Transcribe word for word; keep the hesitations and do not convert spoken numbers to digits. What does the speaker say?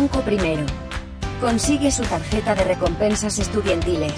Banco Primero. Consigue su tarjeta de recompensas estudiantiles.